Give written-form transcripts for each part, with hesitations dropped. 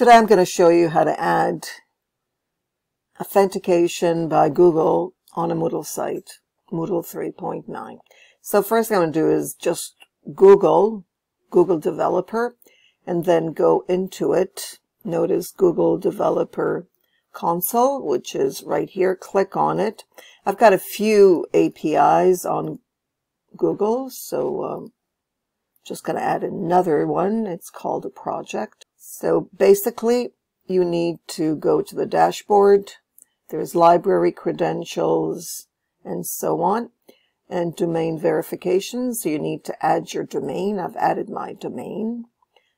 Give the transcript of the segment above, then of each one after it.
Today I'm going to show you how to add authentication by Google on a Moodle site, Moodle 3.9. So first I'm going to do is just Google, Google Developer, and then go into it. Notice Google Developer Console, which is right here. Click on it. I've got a few APIs on Google, so just going to add another one. It's called a project. So basically, you need to go to the dashboard. There's library credentials and so on, and domain verification. So you need to add your domain. I've added my domain.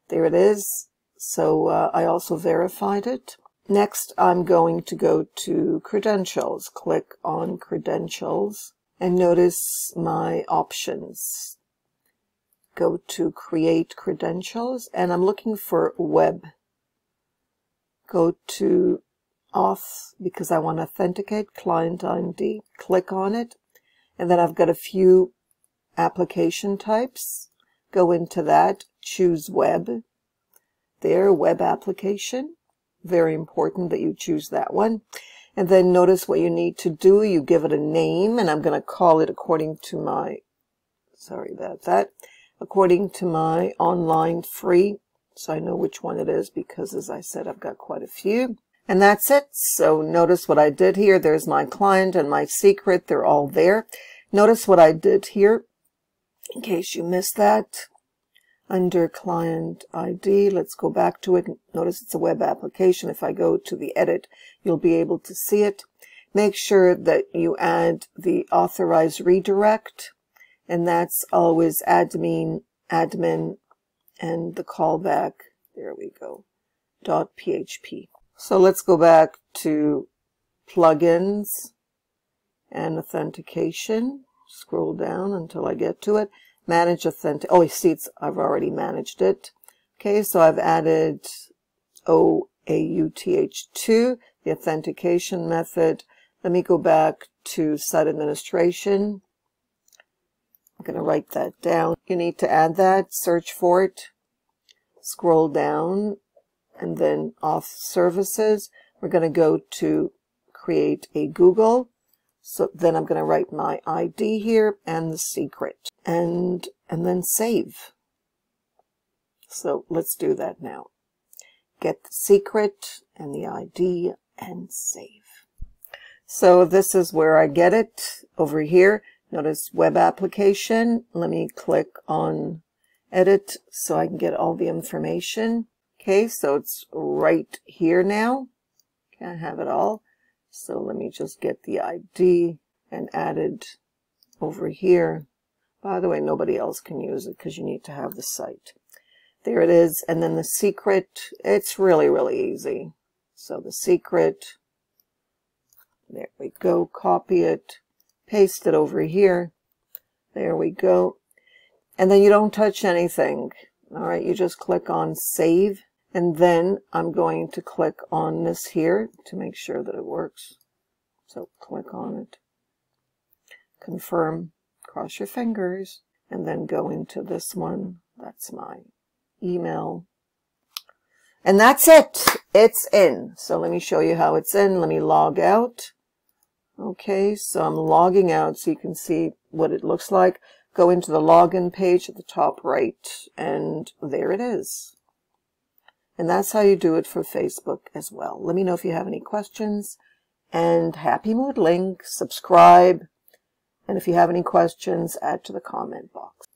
There it is. So I also verified it. Next, I'm going to go to credentials. Click on credentials and notice my options. Go to create credentials, and I'm looking for web. Go to auth because I want to authenticate, client ID, click on it, and then I've got a few application types. Go into that, choose web. There, web application. Very important that you choose that one. And then notice what you need to do. You give it a name, and I'm going to call it according to my, sorry about that, according to my online free, so I know which one it is because, as I said, I've got quite a few. And that's it. So notice what I did here. There's my client and my secret. They're all there. Notice what I did here, in case you missed that. Under client ID, let's go back to it. Notice it's a web application. If I go to the edit, you'll be able to see it. Make sure that you add the authorized redirect, and that's always admin, and the callback, there we go, .php. So let's go back to plugins and authentication. Scroll down until I get to it. Manage authentic. Oh, you see, I've already managed it. Okay, so I've added OAuth 2, the authentication method. Let me go back to site administration. I'm going to write that down. You need to add that, search for it, scroll down, and then auth services. We're going to go to create a Google. So then I'm going to write my ID here and the secret, and then save. So let's do that now. Get the secret and the ID and save. So this is where I get it over here. Notice web application. Let me click on edit so I can get all the information. Okay, so it's right here now. Okay, I have it all. So let me just get the ID and add it over here. By the way, nobody else can use it because you need to have the site. There it is. And then the secret, it's really, really easy. So the secret, there we go, copy it. Paste it over here. There we go. And then you don't touch anything. All right, you just click on save. And then I'm going to click on this here to make sure that it works. So click on it. Confirm. Cross your fingers. And then go into this one. That's my email. And that's it. It's in. So let me show you how it's in. Let me log out. Okay, so I'm logging out so you can see what it looks like. Go into the login page at the top right, and there it is. And that's how you do it for Facebook as well. Let me know if you have any questions, and happy Moodling. Subscribe, and if you have any questions, add to the comment box.